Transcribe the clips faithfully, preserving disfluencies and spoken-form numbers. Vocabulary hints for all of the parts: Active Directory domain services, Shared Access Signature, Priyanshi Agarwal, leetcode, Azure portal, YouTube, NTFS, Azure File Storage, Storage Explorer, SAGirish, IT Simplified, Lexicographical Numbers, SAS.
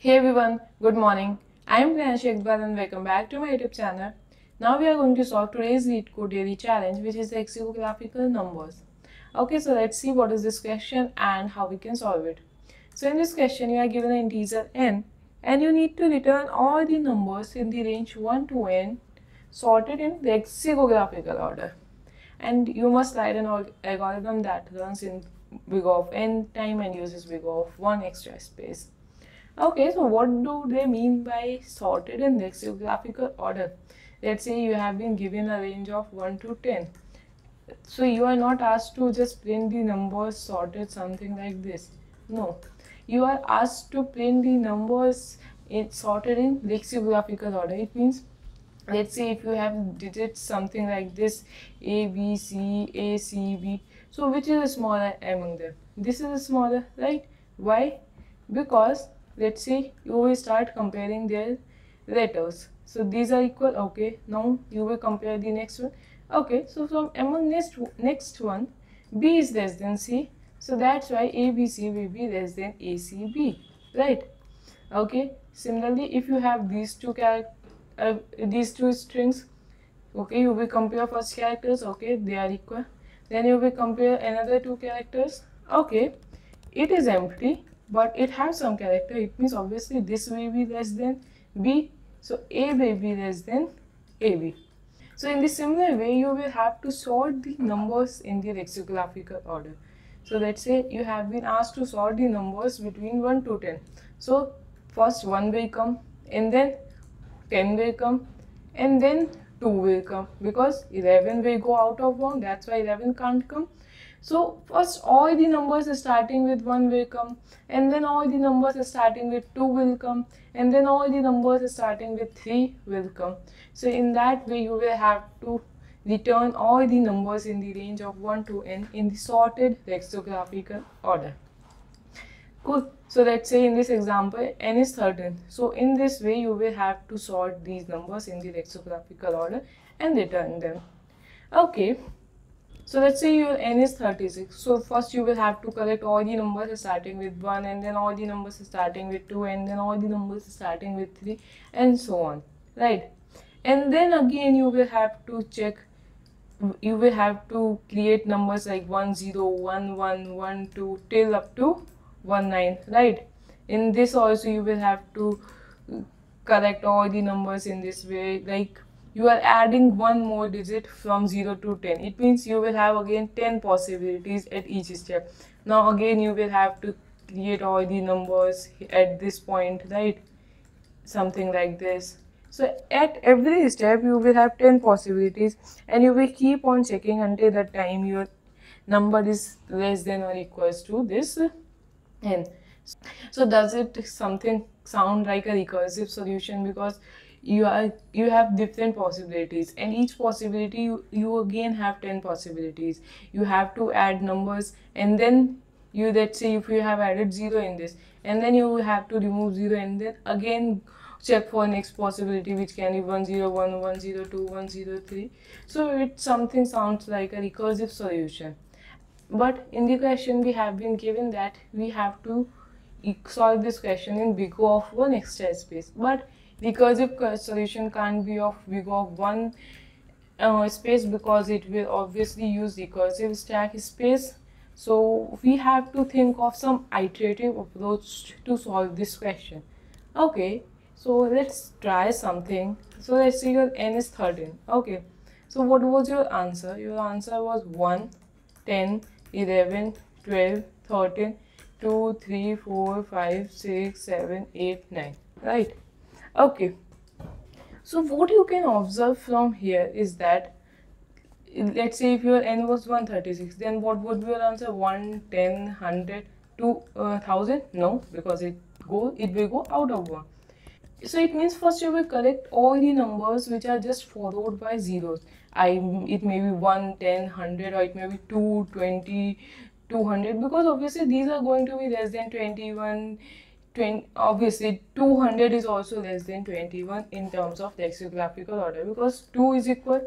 Hey everyone, good morning. I am Priyanshi Agarwal and welcome back to my YouTube channel. Now we are going to solve today's leetcode daily challenge, which is the lexicographical numbers. Okay, so let's see what is this question and how we can solve it. So in this question, you are given an integer n and you need to return all the numbers in the range one to n sorted in lexicographical order. And you must write an algorithm that runs in big O of n time and uses big O of one extra space. Okay, so what do they mean by sorted in lexicographical order? Let's say you have been given a range of one to ten. So you are not asked to just print the numbers sorted something like this. No, you are asked to print the numbers in, sorted in lexicographical order. It means, let's say if you have digits something like this, A, B, C, A, C, B. So which is smaller among them? This is smaller, right? Why? Because let's say you will start comparing their letters. So these are equal. Okay, now you will compare the next one. Okay, so from among next next one, B is less than C. So that's why A B C will be less than A C B, right? Okay. Similarly, if you have these two character, uh, these two strings, okay, you will compare first characters. Okay, they are equal. Then you will compare another two characters. Okay, it is empty, but it has some character. It means obviously this will be less than B, so A will be less than A B. So in the similar way, you will have to sort the numbers in the lexicographical order. So let's say you have been asked to sort the numbers between one to ten. So first one will come, and then ten will come, and then two will come, because eleven will go out of one, that's why eleven can't come. So first all the numbers starting with one will come, and then all the numbers starting with two will come, and then all the numbers starting with three will come. So in that way, you will have to return all the numbers in the range of one to n in the sorted lexicographical order. Cool. So let's say in this example n is thirteen. So in this way, you will have to sort these numbers in the lexicographical order and return them. Okay. So let's say your n is thirty-six. So first you will have to collect all the numbers starting with one, and then all the numbers starting with two, and then all the numbers starting with three, and so on, right? And then again you will have to check, you will have to create numbers like one, zero, one, one, one, two till up to one, nine, right? In this also you will have to collect all the numbers in this way, like you are adding one more digit from zero to ten. It means you will have again ten possibilities at each step. Now again you will have to create all the numbers at this point, right? Something like this. So at every step you will have ten possibilities, and you will keep on checking until the time your number is less than or equals to this n. So does it something sound like a recursive solution? Because you are you have different possibilities, and each possibility you, you again have ten possibilities. You have to add numbers, and then you, let's say if you have added zero in this, and then you have to remove zero, and then again check for next possibility, which can be one, zero, one, one, zero, two, one, zero, three. So it something sounds like a recursive solution, but in the question we have been given that we have to solve this question in big O of one extra space, but recursive solution can't be of big O of one uh, space, because it will obviously use recursive stack space. So we have to think of some iterative approach to solve this question. Okay, so let's try something. So let's say your n is thirteen. Okay, so what was your answer? Your answer was one, ten, eleven, twelve, thirteen, two, three, four, five, six, seven, eight, nine, right? Okay, so what you can observe from here is that, let's say if your n was one thirty-six, then what would be your answer? one, ten, one hundred, two thousand? No, because it go it will go out of one. So it means first you will collect all the numbers which are just followed by zeros. I it may be one, ten, one hundred, or it may be two, twenty, two hundred, because obviously these are going to be less than twenty-one. Obviously two hundred is also less than twenty-one in terms of lexicographical order, because two is equal,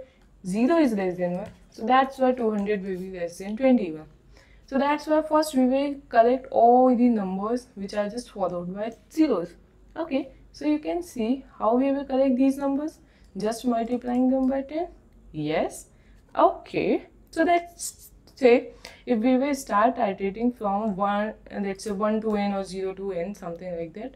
zero is less than one, so that's why two hundred will be less than twenty-one. So that's why first we will collect all the numbers which are just followed by zeros, Okay, so you can see how we will collect these numbers, just multiplying them by ten. Yes, okay. So let's say if we will start iterating from one, let's say one to n or zero to n, something like that.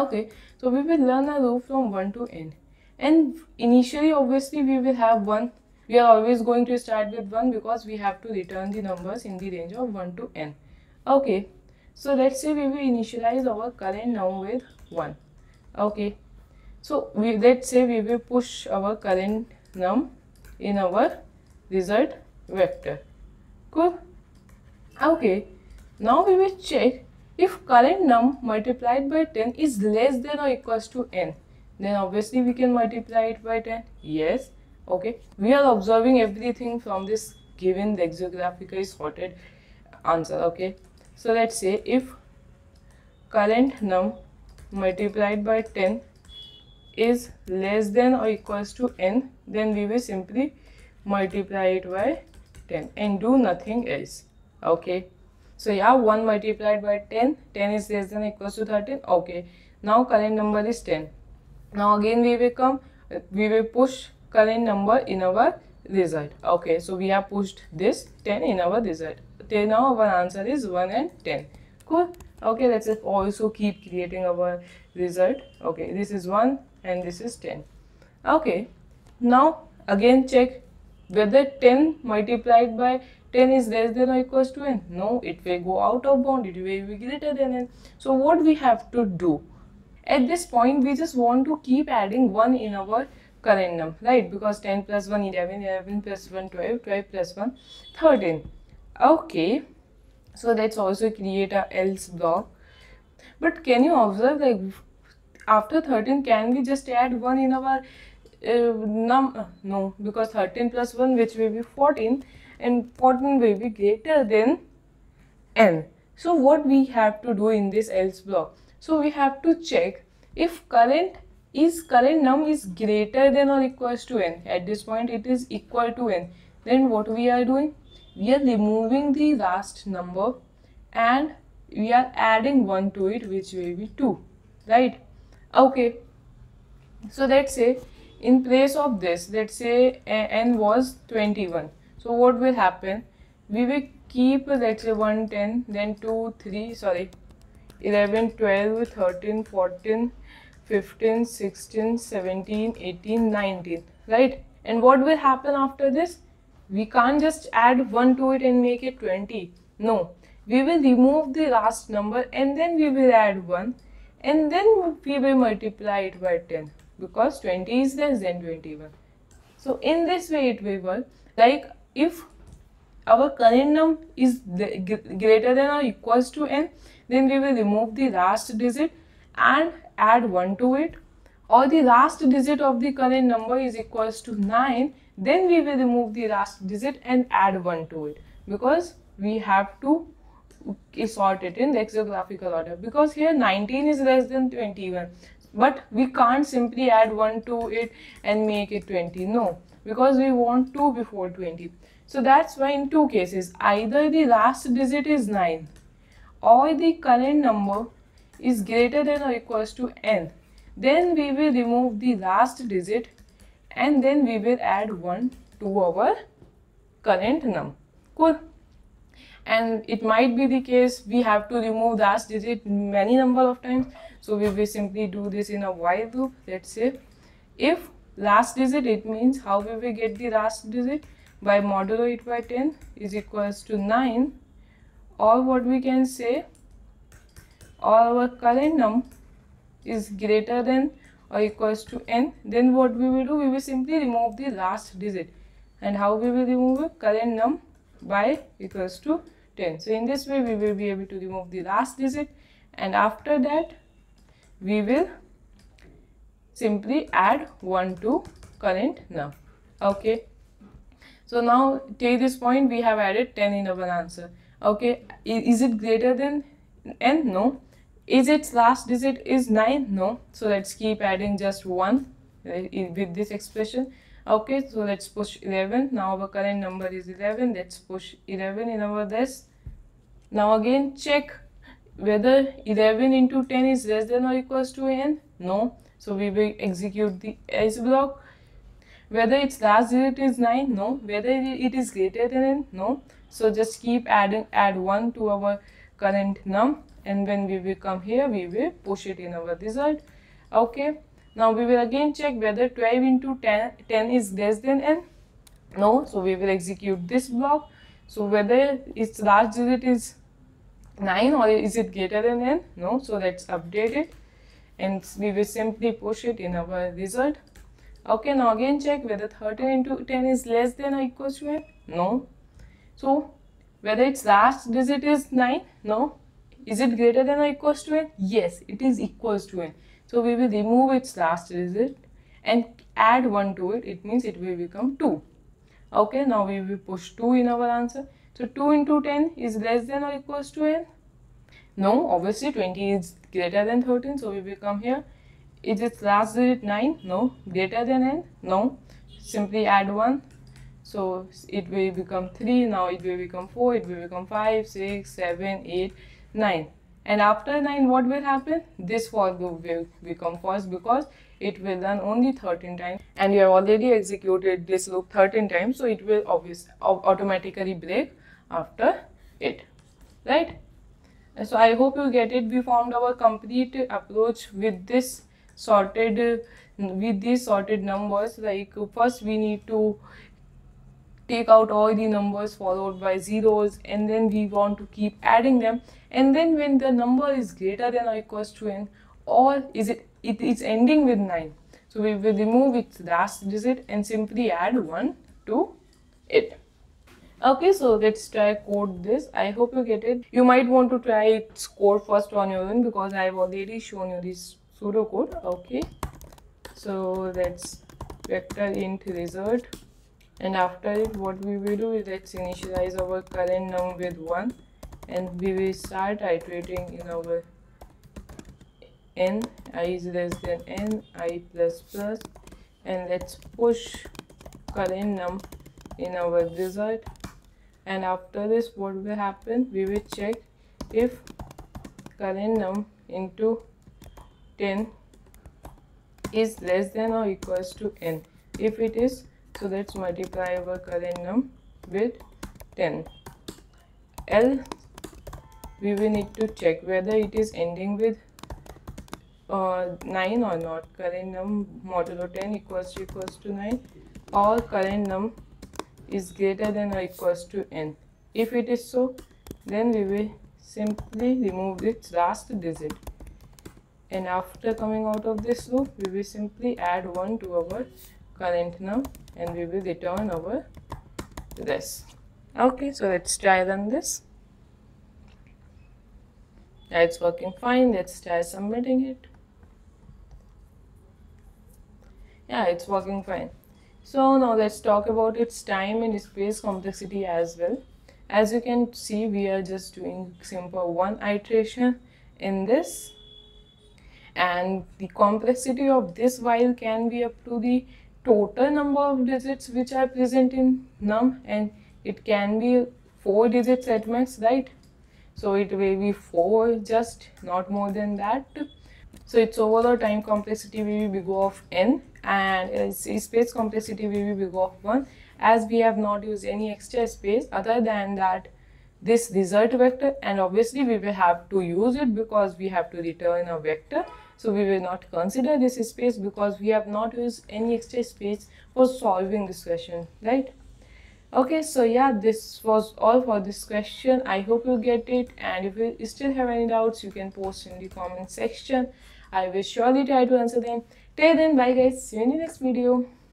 Okay, so we will learn a row from one to n, and initially obviously we will have one. We are always going to start with one because we have to return the numbers in the range of one to n. Okay, so let's say we will initialize our current now with one. Okay, so we let's say we will push our current num in our result vector. Cool. Okay, now we will check if current num multiplied by ten is less than or equals to n, then obviously we can multiply it by ten. Yes. Okay, we are observing everything from this given lexicographically sorted answer. Okay, so let's say if current num multiplied by ten is less than or equals to n, then we will simply multiply it by ten and do nothing else. Okay, so yeah, one multiplied by ten, ten is less than or equals to thirteen. Okay, now current number is ten. Now again we will come, we will push current number in our result. Okay, so we have pushed this ten in our result. Till now our answer is one and ten. Cool. Okay, let's also keep creating our result. Okay, this is one and this is ten. Okay, now again check whether ten multiplied by ten is less than or equals to n. No, it will go out of bound, it will be greater than n. So what we have to do at this point, we just want to keep adding one in our current num, right? Because ten plus one, eleven, eleven plus one, twelve, twelve plus one, thirteen. Okay, so let's also create a else block. But can you observe, like after thirteen, can we just add one in our uh, num? No, because thirteen plus one, which will be fourteen, and fourteen will be greater than n. So what we have to do in this else block? So we have to check if current is current num is greater than or equals to n. At this point it is equal to n. Then what we are doing, we are removing the last number and we are adding one to it, which will be two, right? Okay, so let's say in place of this, let's say n was twenty-one. So what will happen, we will keep, let's say one, ten, then two, three, sorry, eleven, twelve, thirteen, fourteen, fifteen, sixteen, seventeen, eighteen, nineteen, right? And what will happen after this? We can't just add one to it and make it twenty. No, we will remove the last number and then we will add one and then we will multiply it by ten, because twenty is less than twenty-one. So in this way it will work, like if our current num is greater than or equals to n, then we will remove the last digit and add one to it, or the last digit of the current number is equals to nine, then we will remove the last digit and add one to it, because we have to sort it in lexicographical order, because here nineteen is less than twenty-one, but we can't simply add one to it and make it twenty. No, because we want two before twenty. So that's why in two cases, either the last digit is nine or the current number is greater than or equals to n, then we will remove the last digit and then we will add one to our current num. Cool. And it might be the case we have to remove last digit many number of times, so we will simply do this in a while loop. Let's say if last digit, it means how we will get the last digit, by modulo it by ten is equals to nine, or what we can say, or our current num is greater than or equals to n, then what we will do, we will simply remove the last digit. And how we will remove it? Current num by equals to ten. So in this way we will be able to remove the last digit, and after that we will simply add one to current num. Okay, so now till this point we have added ten in our answer. Okay, is it greater than n? No. Is its last digit is nine? No. So let's keep adding just one with this expression. Okay, so let's push eleven. Now our current number is eleven. Let's push eleven in our list. Now again check whether eleven into ten is less than or equals to n? No. So we will execute the else block. Whether its last digit is nine? No. Whether it is greater than n? No. So just keep adding, add one to our current num, and when we will come here, we will push it in our result. Okay. Now we will again check whether twelve into ten, ten is less than n. No. So we will execute this block. So whether its last digit is nine or is it greater than n? No. So let's update it, and we will simply push it in our result. Okay. Now again check whether thirteen into ten is less than or equals to n. No. So whether its last digit is nine? No. Is it greater than or equals to n? Yes, it is equals to n. So we will remove its last digit and add one to it. It means it will become two. Okay. Now we will push two in our answer. So two into ten is less than or equals to n? No. Obviously twenty is greater than thirteen. So we will come here. Is its last digit nine? No. Greater than n? No. Simply add one. So it will become three. Now it will become four. It will become five, six, seven, eight, nine. And after nine, what will happen? This for loop will become false because it will run only thirteen times, and you have already executed this loop thirteen times, so it will obviously automatically break after it, right? So I hope you get it. We formed our complete approach with this sorted, with these sorted numbers. Like first we need to take out all the numbers followed by zeros, and then we want to keep adding them, and then when the number is greater than or equals to n, or is it it is ending with nine, so we will remove its last digit and simply add one to it. Okay, so let's try code this. I hope you get it. You might want to try its code first on your own because I have already shown you this pseudocode. Okay, so let's vector int result, and after it what we will do is let's initialize our current num with one, and we will start iterating in our n, I is less than n, I plus plus, and let's push current num in our result. And after this what will happen, we will check if current num into ten is less than or equals to n. If it is, so let's multiply our current num with ten. Else we will need to check whether it is ending with Uh, nine or not. Current num modulo ten equals to equals to nine, or current num is greater than or equals to n. If it is so, then we will simply remove its last digit, and after coming out of this loop we will simply add one to our current num, and we will return our rest. Okay, so let's try run this. Yeah, it's working fine. Let's try submitting it. Yeah, it's working fine. So now let's talk about its time and space complexity as well. As you can see, we are just doing simple one iteration in this, and the complexity of this while can be up to the total number of digits which are present in num, and it can be four digits at max, right? So it will be four, just not more than that. So its overall time complexity will be big O of n, and its space complexity will be big O of one, as we have not used any extra space other than that this result vector, and obviously we will have to use it because we have to return a vector. So we will not consider this space because we have not used any extra space for solving this question, right? Okay, so yeah, this was all for this question. I hope you get it, and if you still have any doubts, you can post in the comment section. I will surely try to answer them. Till then, bye guys, see you in the next video.